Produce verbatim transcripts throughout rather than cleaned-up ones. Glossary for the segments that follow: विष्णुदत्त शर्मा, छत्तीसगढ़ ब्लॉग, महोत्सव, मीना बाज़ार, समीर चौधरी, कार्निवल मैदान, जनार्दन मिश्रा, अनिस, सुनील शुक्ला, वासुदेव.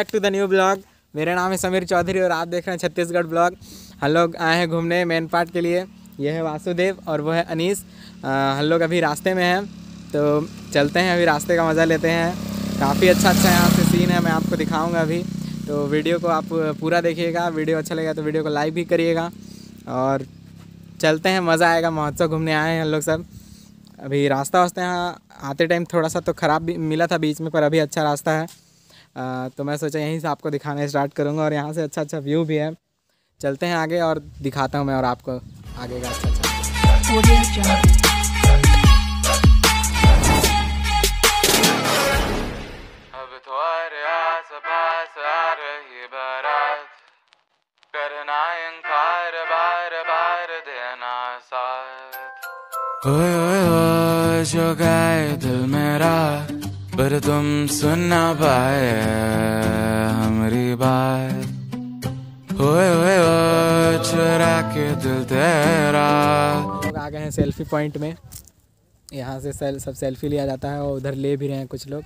Back to the new blog. मेरा नाम है समीर चौधरी और आप देख रहे हैं छत्तीसगढ़ ब्लॉग। हम लोग आए हैं घूमने मेन पार्ट के लिए। यह है वासुदेव और वो है अनिस। हम लोग अभी रास्ते में हैं तो चलते हैं, अभी रास्ते का मज़ा लेते हैं। काफ़ी अच्छा अच्छा यहाँ से सीन है, मैं आपको दिखाऊँगा अभी। तो वीडियो को आप पूरा देखिएगा, वीडियो अच्छा लगेगा तो वीडियो को लाइक भी करिएगा और चलते हैं, मज़ा आएगा। महोत्सव घूमने आए हैं हम लोग सब। अभी रास्ता वास्ते यहाँ आते टाइम थोड़ा सा तो ख़राब भी मिला था बीच में, पर अभी अच्छा रास्ता है। आ, तो मैं सोचा यहीं से आपको दिखाना स्टार्ट करूँगा और यहाँ से अच्छा अच्छा व्यू भी है। चलते हैं आगे और दिखाता हूँ मैं और आपको आगे का अच्छा अच्छा जो गए दिल मेरा, पर तुम सुन ना पाए हमारी बात। ओए ओए ओए चुरा के दिल तेरा। लोग आ गए हैं सेल्फी पॉइंट में, यहाँ से सेल, सब सेल्फी लिया जाता है और उधर ले भी रहे हैं कुछ लोग।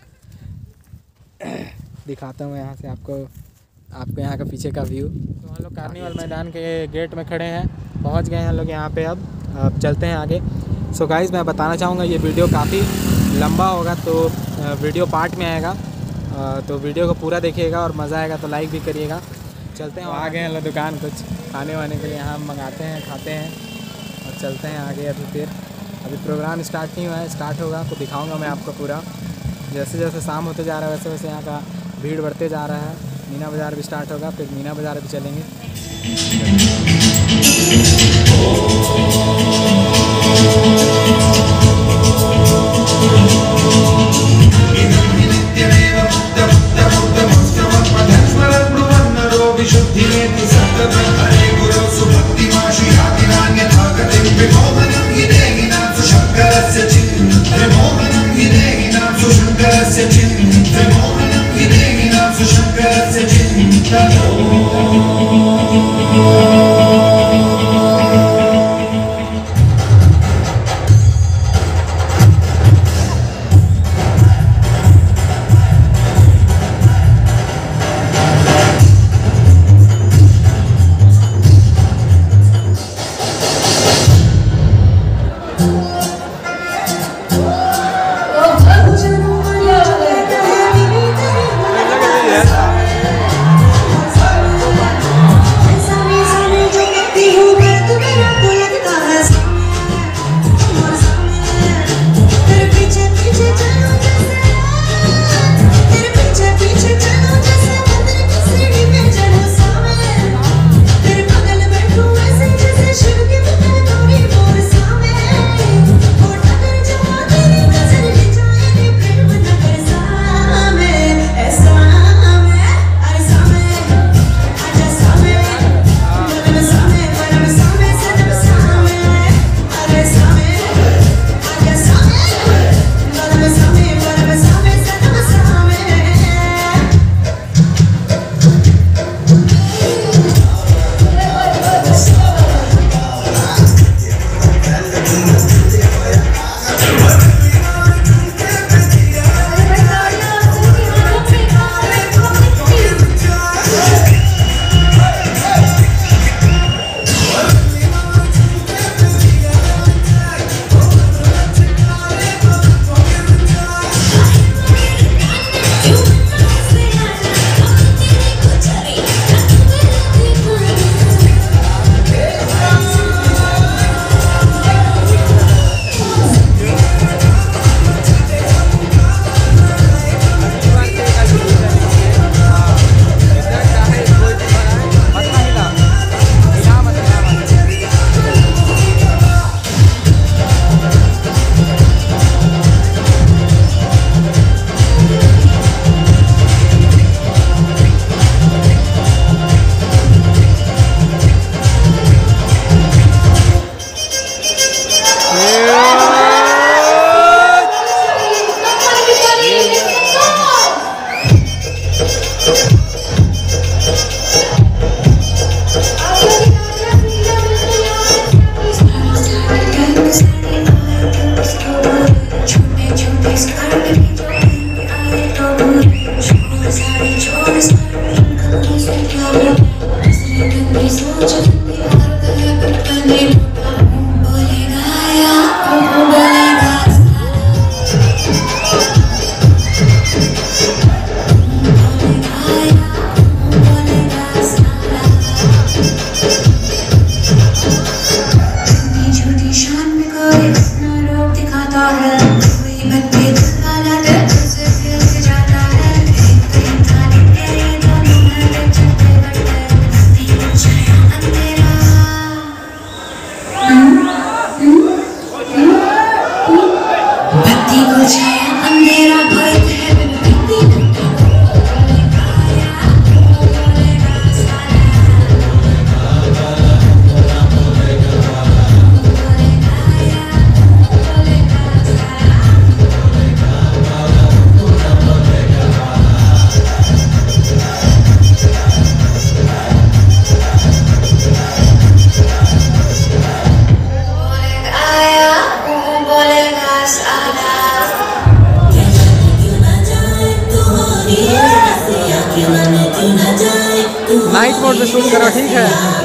दिखाता हूँ यहाँ से आपको आपको यहाँ का पीछे का व्यू। तो हम लोग कार्निवल मैदान के गेट में खड़े हैं, पहुँच गए हैं हम लोग यहाँ पे। अब अब चलते हैं आगे। सो so गाइज़, मैं बताना चाहूँगा ये वीडियो काफ़ी लंबा होगा तो वीडियो पार्ट में आएगा, तो वीडियो को पूरा देखिएगा और मज़ा आएगा तो लाइक भी करिएगा। चलते हैं आगे। हम लोग दुकान कुछ खाने वाने के लिए यहाँ मंगाते हैं, खाते हैं और चलते हैं आगे। अभी फिर अभी प्रोग्राम स्टार्ट नहीं हुआ है, स्टार्ट होगा तो दिखाऊँगा मैं आपको पूरा। जैसे जैसे शाम होते जा रहा है वैसे वैसे यहाँ का भीड़ बढ़ते जा रहा है। मीना बाज़ार भी स्टार्ट होगा, फिर मीना बाज़ार भी चलेंगे। नाइट मोड में शूट करो, ठीक है।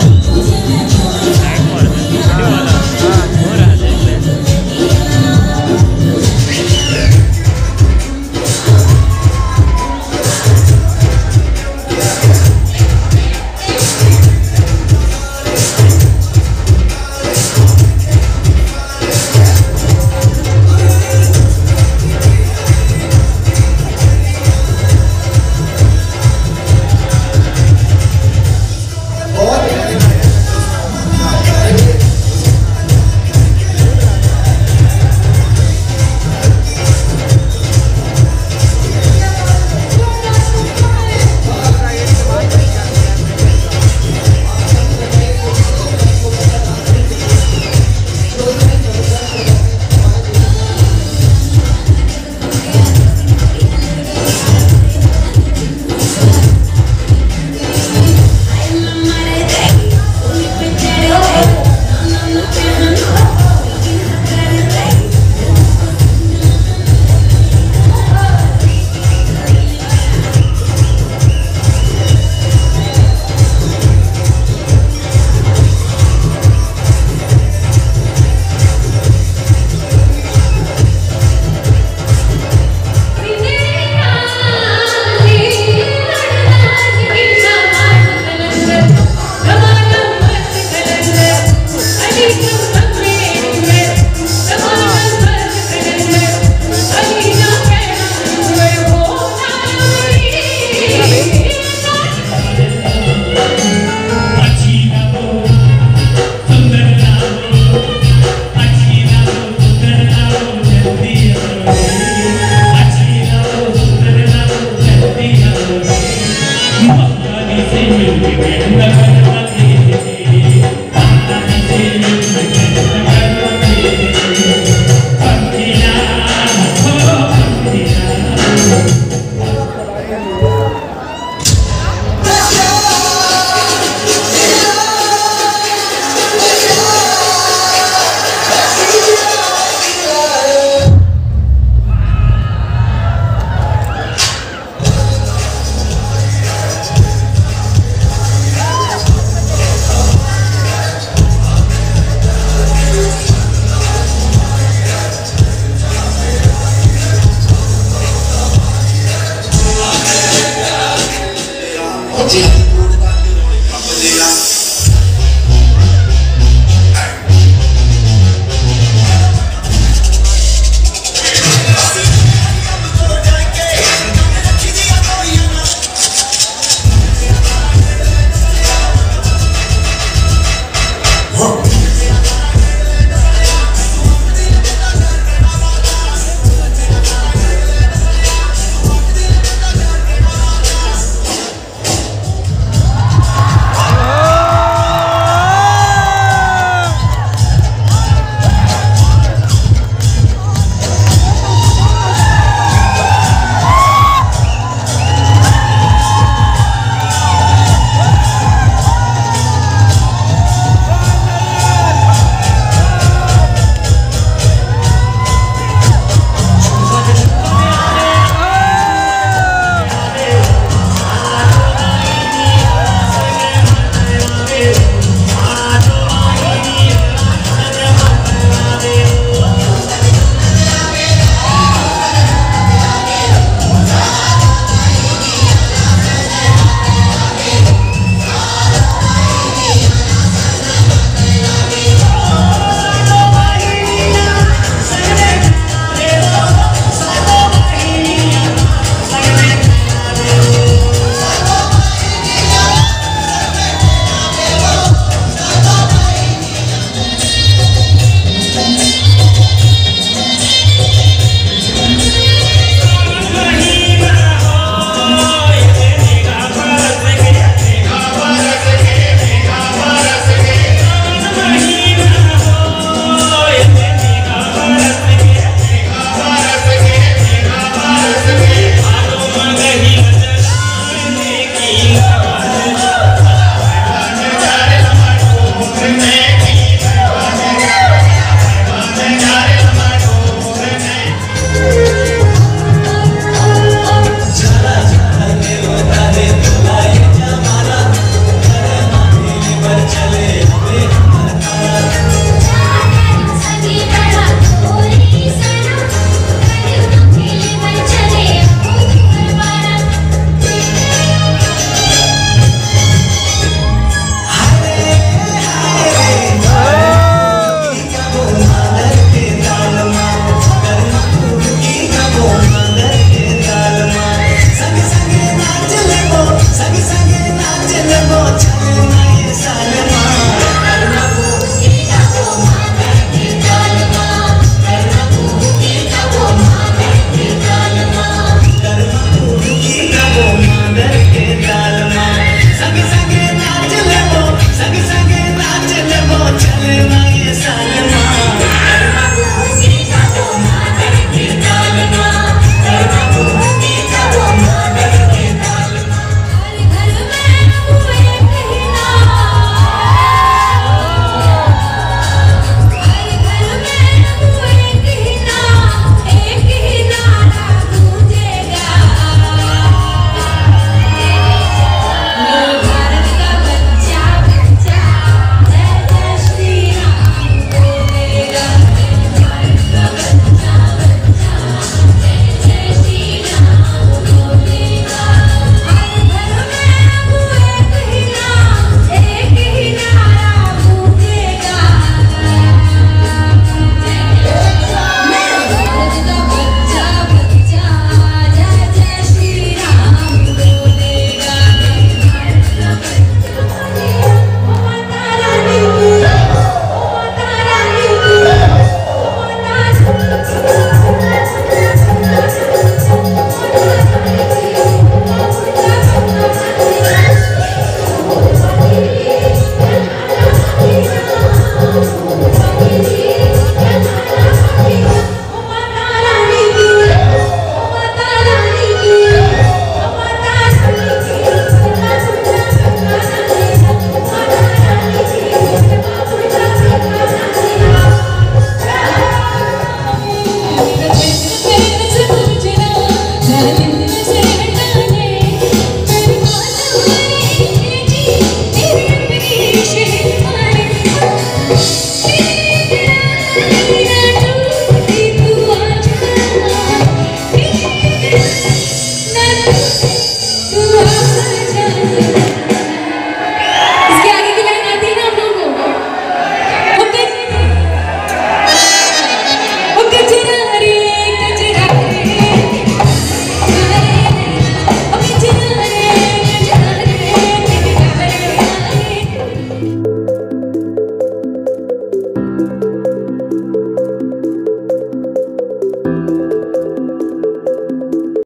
है।